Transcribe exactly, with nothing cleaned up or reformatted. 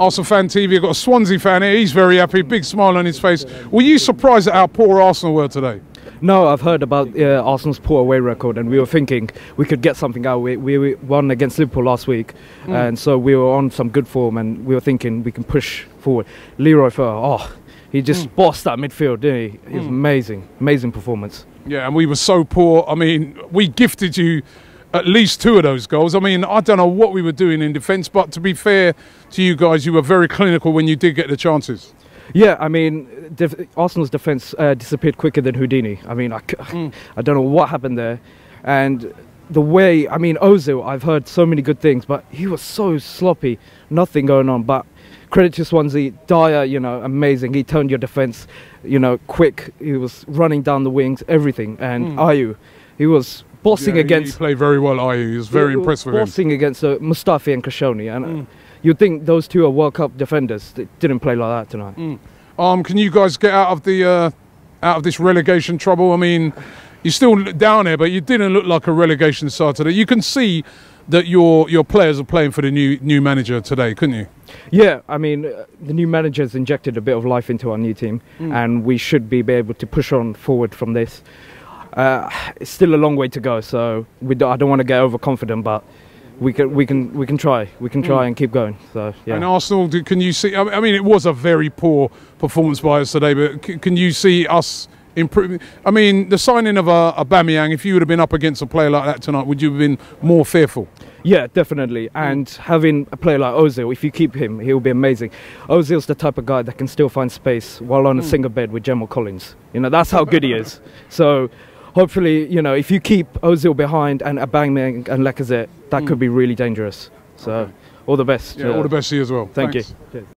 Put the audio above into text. Arsenal Fan T V. I've got a Swansea fan here. He's very happy, big smile on his face. Were you surprised at how poor Arsenal were today? No, I've heard about uh, Arsenal's poor away record, and we were thinking we could get something out. We, we, we won against Liverpool last week, mm. and so we were on some good form, and we were thinking we can push forward. Leroy Fer, oh, he just mm. bossed that midfield, didn't he? It was mm. amazing, amazing performance. Yeah, and we were so poor. I mean, we gifted you at least two of those goals. I mean, I don't know what we were doing in defence, but to be fair to you guys, you were very clinical when you did get the chances. Yeah, I mean, def Arsenal's defence uh, disappeared quicker than Houdini. I mean, I, c mm. I don't know what happened there. And the way, I mean, Ozil, I've heard so many good things, but he was so sloppy, nothing going on. But credit to Swansea, Dyer, you know, amazing. He turned your defence, you know, quick. He was running down the wings, everything. And mm. Ayew, he was bossing yeah, against... He played very well, Ayew. He was very he impressed was with bossing him. Bossing against uh, Mustafi and Koscielny. And... Mm. Uh, you'd think those two are World Cup defenders. They didn't play like that tonight. Mm. Um, can you guys get out of the uh, out of this relegation trouble? I mean, you're still down here, but you didn't look like a relegation side today. You can see that your your players are playing for the new new manager today, couldn't you? Yeah, I mean, the new manager's injected a bit of life into our new team, mm. and we should be able to push on forward from this. Uh, it's still a long way to go, so we don't, I don't want to get overconfident, but. We can, we can, we can try. We can try mm. and keep going. So, yeah. And Arsenal, can you see? I mean, it was a very poor performance by us today, but can you see us improving? I mean, the signing of uh, Aubameyang. If you would have been up against a player like that tonight, would you have been more fearful? Yeah, definitely. Mm. And having a player like Ozil, if you keep him, he'll be amazing. Ozil's the type of guy that can still find space while on mm. a single bed with Jamel Collins. You know, that's how good he is. So. Hopefully, you know, if you keep Ozil behind and Aubameyang and Lacazette, that mm. could be really dangerous. So, okay. all the best. Yeah, uh, all the best to you as well. Thank Thanks. you.